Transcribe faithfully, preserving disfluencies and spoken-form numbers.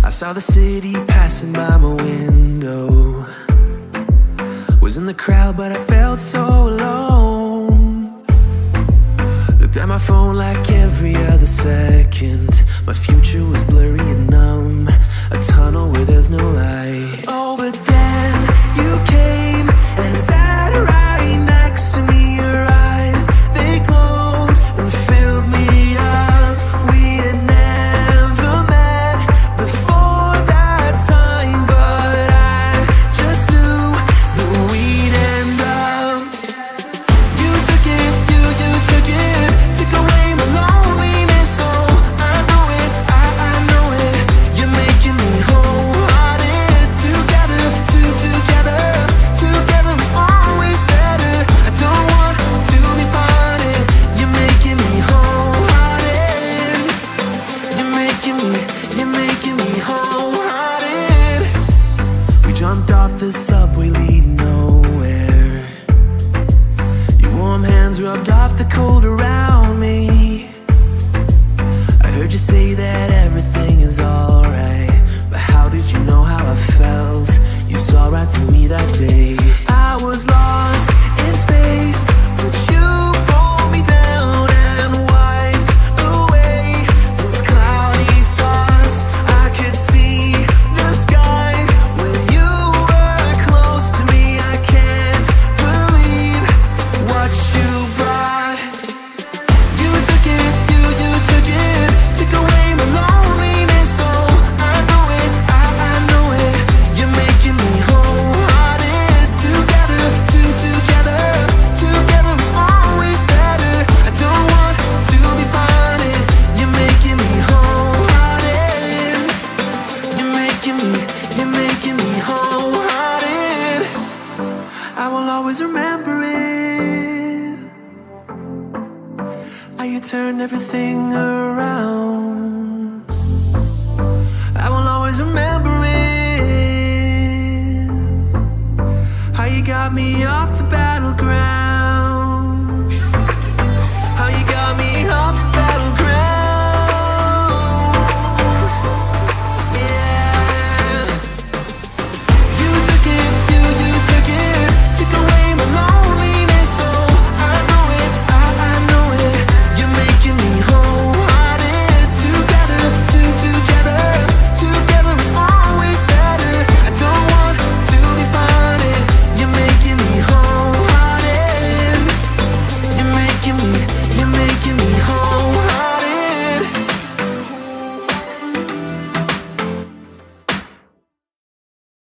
I saw the city passing by my window. Was in the crowd, but I felt so alone. Looked at my phone like every other second. My future was blurry and numb, a tunnel where there's no light. Oh, but then you came and sat right next to me. Your eyes, they glowed and filled me up. We had never met before that time, but I just knew that we'd end up. You took it, you, you took it, took away my loneliness. Oh, I know it, I, I know it. You're making me wholehearted. Together, two, together, together is always better. I don't want to be parted. You're making me wholehearted. You're making me, you're making me wholehearted. We jumped off the subway leading nowhere. Your warm hands rubbed off the cold around me. I heard you say that everything is alright, but how did you know how I felt? You saw right through me that day. I was lost in space, but you pulled me down and wiped away those cloudy thoughts. I could see the sky when you were close to me. I can't believe what you brought. You took it, you, you took it, took away my loneliness. Oh, I know it, I, I know it. You're making me wholehearted. Together, two, together, together is always better. I don't want to be parted. You're making me wholehearted. You're making me, you're making me wholehearted. I will always remember it. How you turned everything around. I will always remember it. How you got me off the battleground.